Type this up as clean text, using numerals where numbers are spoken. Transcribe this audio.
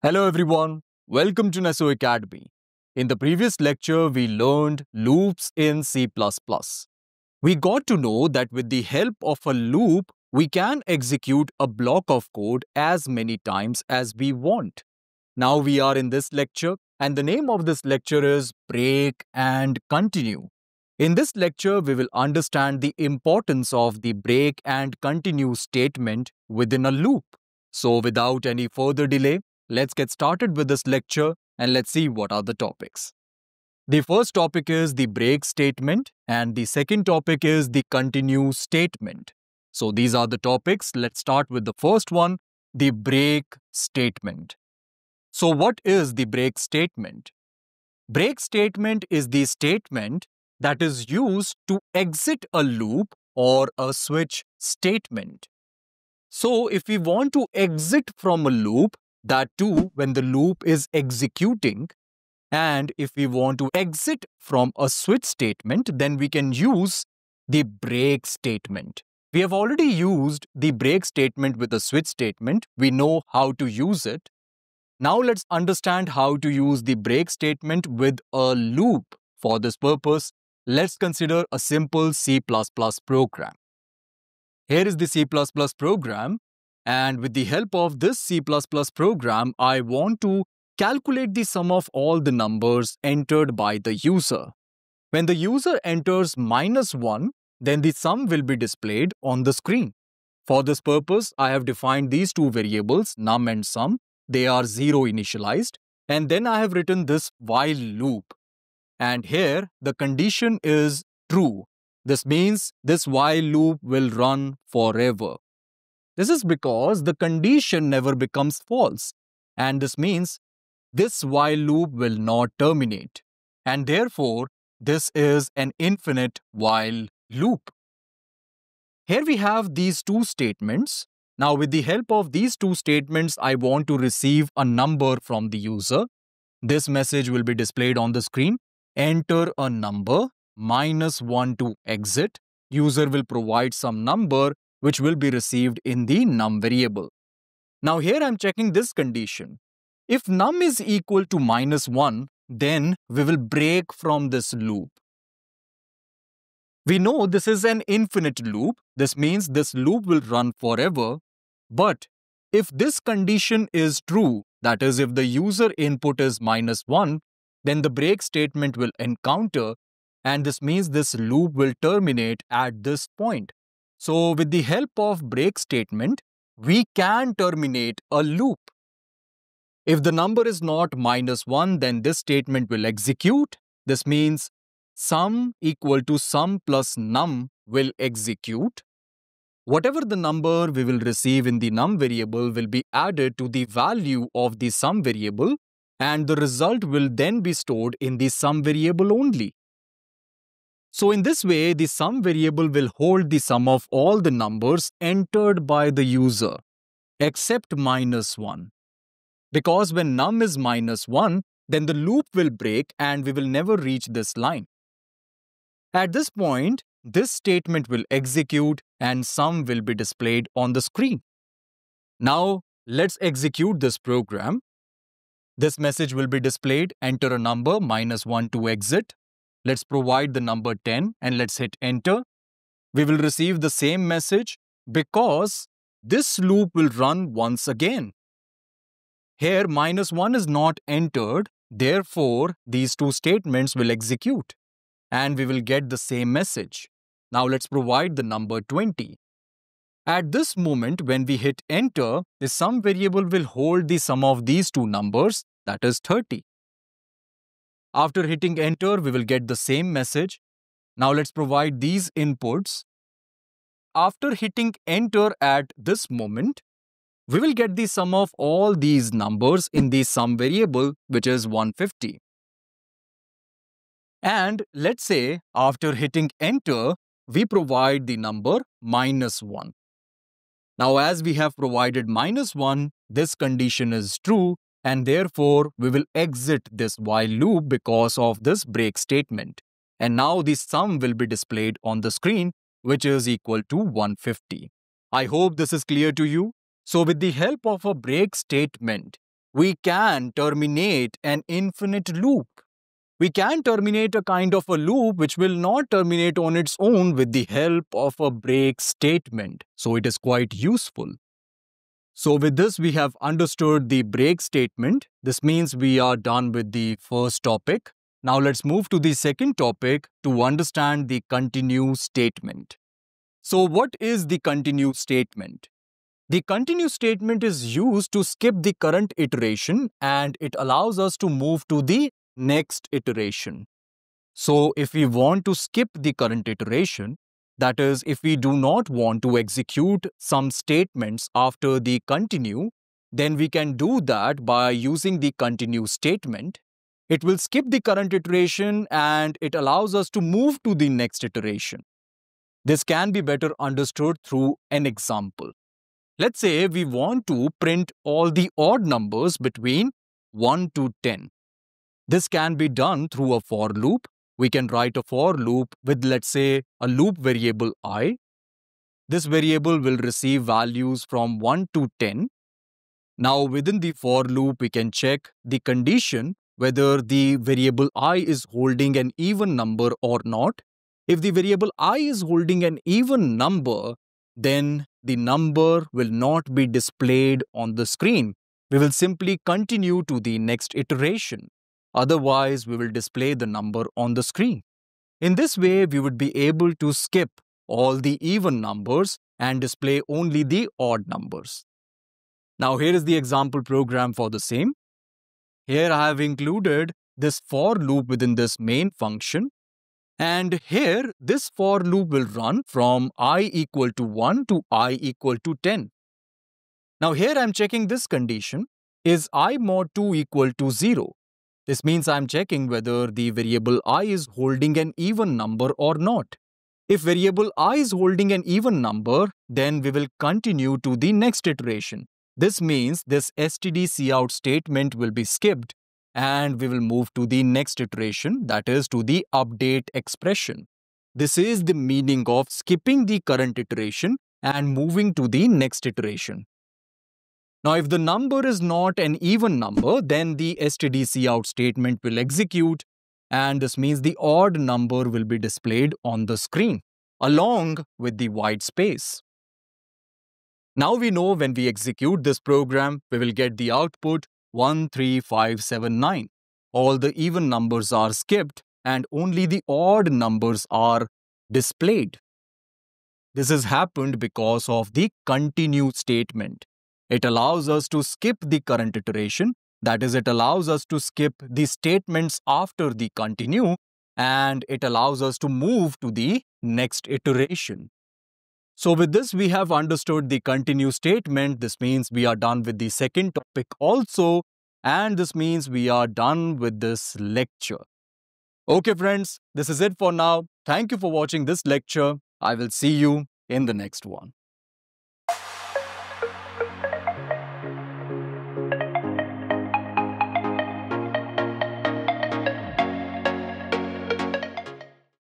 Hello everyone, welcome to Neso Academy. In the previous lecture, we learned loops in C++. We got to know that with the help of a loop, we can execute a block of code as many times as we want. Now we are in this lecture, and the name of this lecture is Break and Continue. In this lecture, we will understand the importance of the break and continue statement within a loop. So without any further delay, let's get started with this lecture and let's see what are the topics. The first topic is the break statement and the second topic is the continue statement. So these are the topics. Let's start with the first one, the break statement. So what is the break statement? Break statement is the statement that is used to exit a loop or a switch statement. So if we want to exit from a loop, that too when the loop is executing, and if we want to exit from a switch statement, then we can use the break statement. We have already used the break statement with a switch statement. We know how to use it. Now let's understand how to use the break statement with a loop. For this purpose, let's consider a simple C++ program. Here is the C++ program. And with the help of this C++ program, I want to calculate the sum of all the numbers entered by the user. When the user enters -1, then the sum will be displayed on the screen. For this purpose, I have defined these two variables, num and sum. They are 0 initialized. And then I have written this while loop. And here, the condition is true. This means this while loop will run forever. This is because the condition never becomes false, and this means this while loop will not terminate, and therefore this is an infinite while loop. Here we have these two statements. Now with the help of these two statements, I want to receive a number from the user. This message will be displayed on the screen. Enter a number, -1 to exit. User will provide some number which will be received in the num variable. Now here I'm checking this condition. If num is equal to -1, then we will break from this loop. We know this is an infinite loop. This means this loop will run forever. But if this condition is true, that is if the user input is -1, then the break statement will encounter, and this means this loop will terminate at this point. So with the help of break statement, we can terminate a loop. If the number is not -1, then this statement will execute. This means sum equal to sum plus num will execute. Whatever the number we will receive in the num variable will be added to the value of the sum variable, and the result will then be stored in the sum variable only. So in this way, the sum variable will hold the sum of all the numbers entered by the user, except -1. Because when num is -1, then the loop will break and we will never reach this line. At this point, this statement will execute and sum will be displayed on the screen. Now, let's execute this program. This message will be displayed, enter a number, -1 to exit. Let's provide the number 10 and let's hit enter. We will receive the same message because this loop will run once again. Here -1 is not entered, therefore these two statements will execute and we will get the same message. Now let's provide the number 20. At this moment when we hit enter, the sum variable will hold the sum of these two numbers, that is 30. After hitting enter, we will get the same message. Now let's provide these inputs. After hitting enter at this moment, we will get the sum of all these numbers in the sum variable, which is 150. And let's say after hitting enter, we provide the number -1. Now as we have provided -1, this condition is true. And therefore, we will exit this while loop because of this break statement. And now the sum will be displayed on the screen, which is equal to 150. I hope this is clear to you. So with the help of a break statement, we can terminate an infinite loop. We can terminate a kind of a loop which will not terminate on its own with the help of a break statement. So it is quite useful. So with this, we have understood the break statement. This means we are done with the first topic. Now let's move to the second topic to understand the continue statement. So what is the continue statement? The continue statement is used to skip the current iteration and it allows us to move to the next iteration. So if we want to skip the current iteration, that is, if we do not want to execute some statements after the continue, then we can do that by using the continue statement. It will skip the current iteration and it allows us to move to the next iteration. This can be better understood through an example. Let's say we want to print all the odd numbers between 1 to 10. This can be done through a for loop. We can write a for loop with, let's say, a loop variable I. This variable will receive values from 1 to 10. Now within the for loop, we can check the condition whether the variable I is holding an even number or not. If the variable I is holding an even number, then the number will not be displayed on the screen. We will simply continue to the next iteration. Otherwise, we will display the number on the screen. In this way, we would be able to skip all the even numbers and display only the odd numbers. Now, here is the example program for the same. Here I have included this for loop within this main function. And here, this for loop will run from I equal to 1 to I equal to 10. Now, here I am checking this condition. Is I mod 2 equal to 0? This means I'm checking whether the variable I is holding an even number or not. If variable I is holding an even number, then we will continue to the next iteration. This means this stdcout statement will be skipped and we will move to the next iteration, that is to the update expression. This is the meaning of skipping the current iteration and moving to the next iteration. Now, if the number is not an even number, then the stdcout statement will execute, and this means the odd number will be displayed on the screen, along with the white space. Now we know when we execute this program, we will get the output 13579. All the even numbers are skipped, and only the odd numbers are displayed. This has happened because of the continue statement. It allows us to skip the current iteration, that is, it allows us to skip the statements after the continue, and it allows us to move to the next iteration. So with this, we have understood the continue statement. This means we are done with the second topic also, and this means we are done with this lecture. Okay friends, this is it for now. Thank you for watching this lecture. I will see you in the next one.